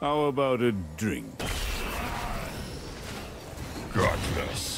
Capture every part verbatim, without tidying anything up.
How about a drink? Godless.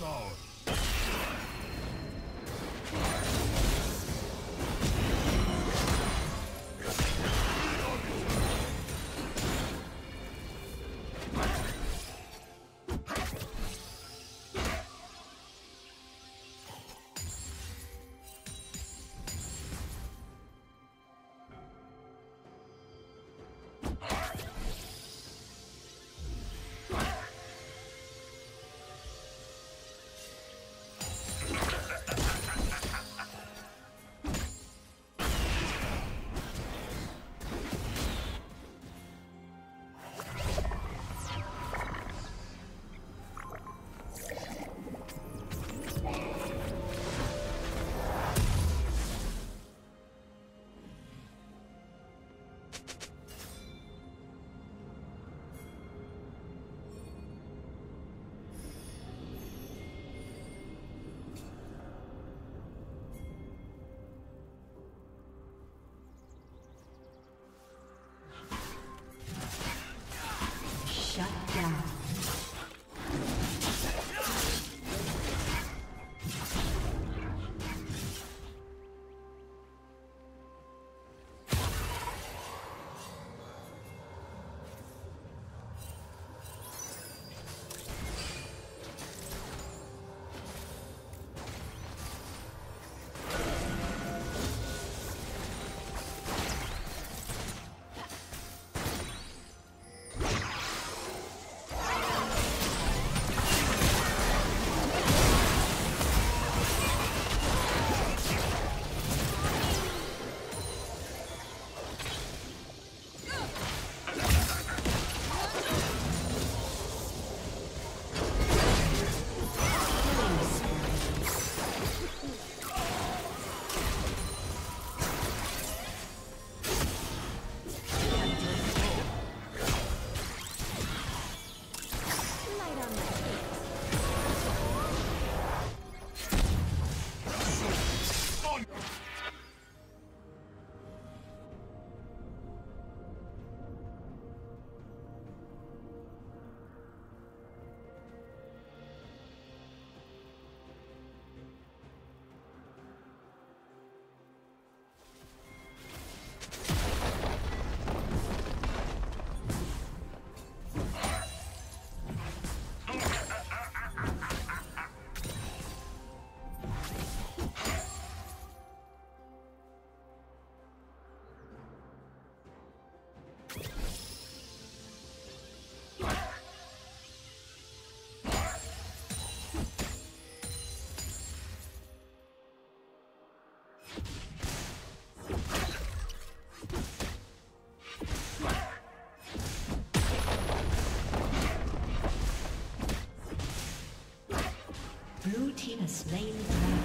zone. Blue team has slain the dragon.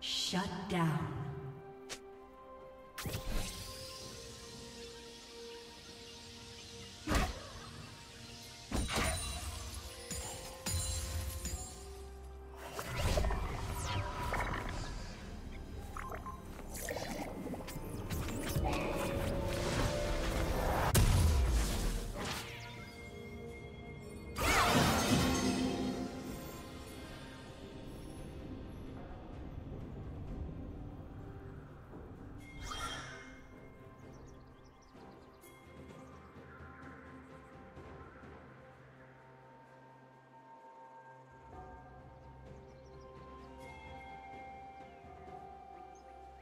Shut down.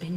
Been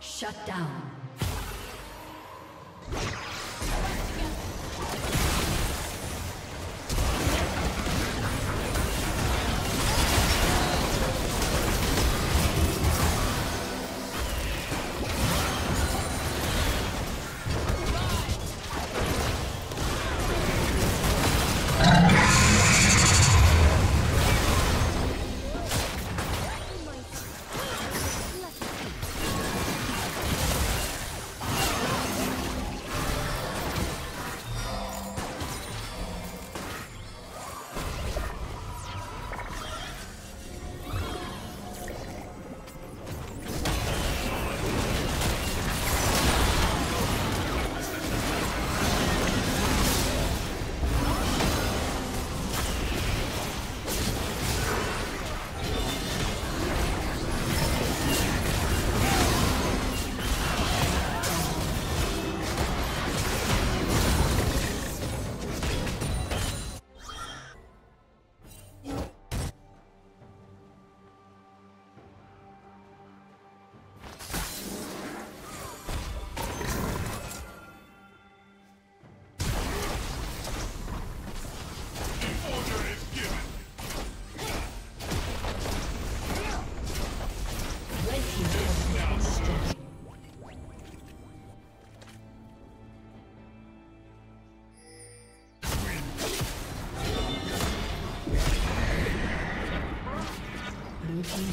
Shut down. Rise.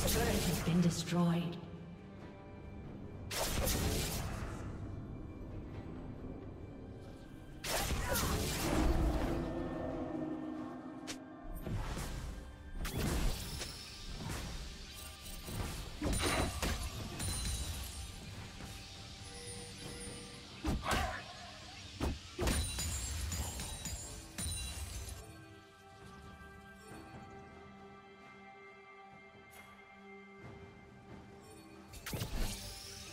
This turret has been destroyed.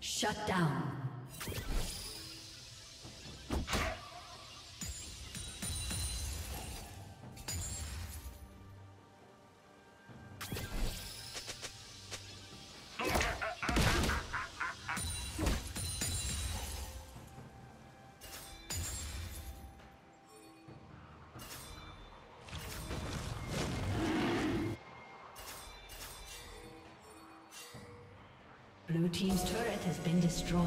Shut down. Blue team's turret has been destroyed.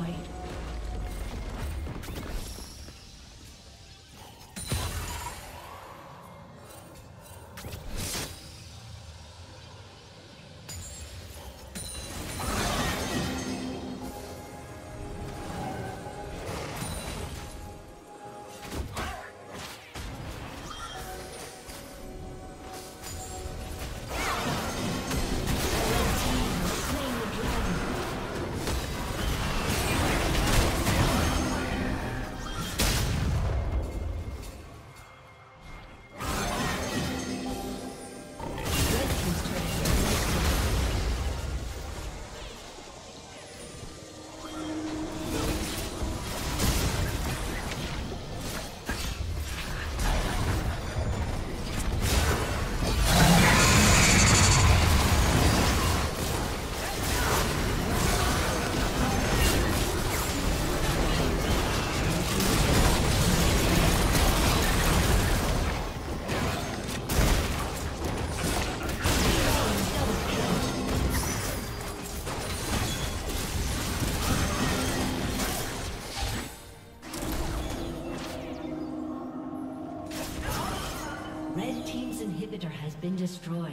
Been destroyed.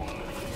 All right.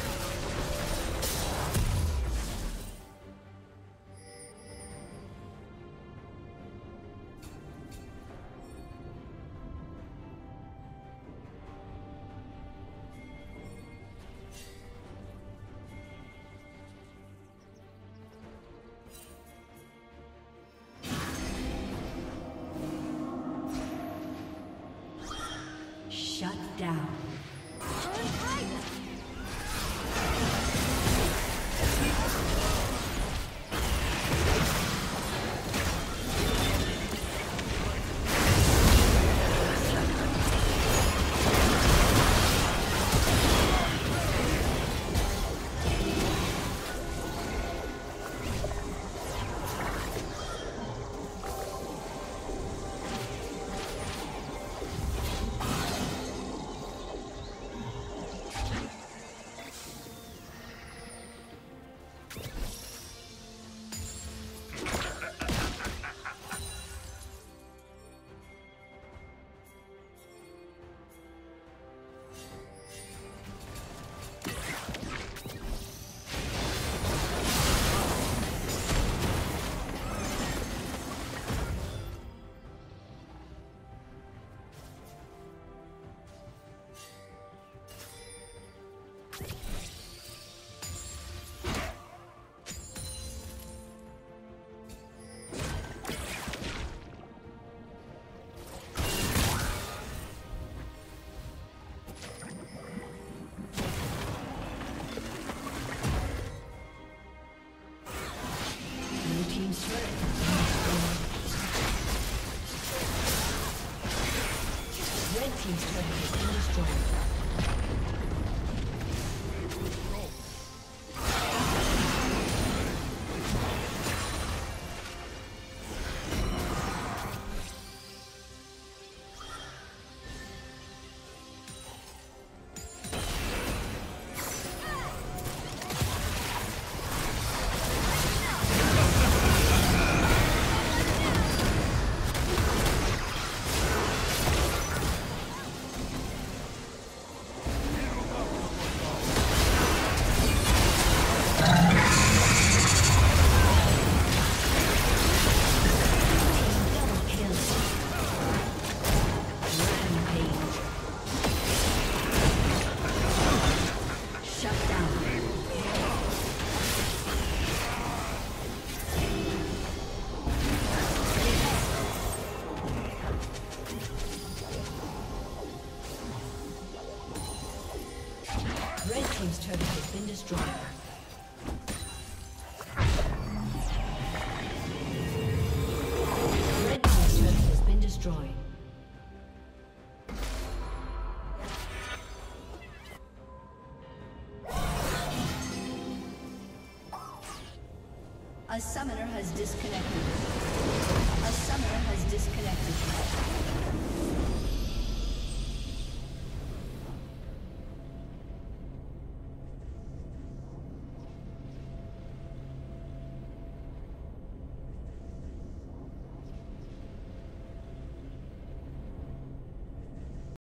team's turret has been destroyed. A summoner has disconnected. A summoner has disconnected.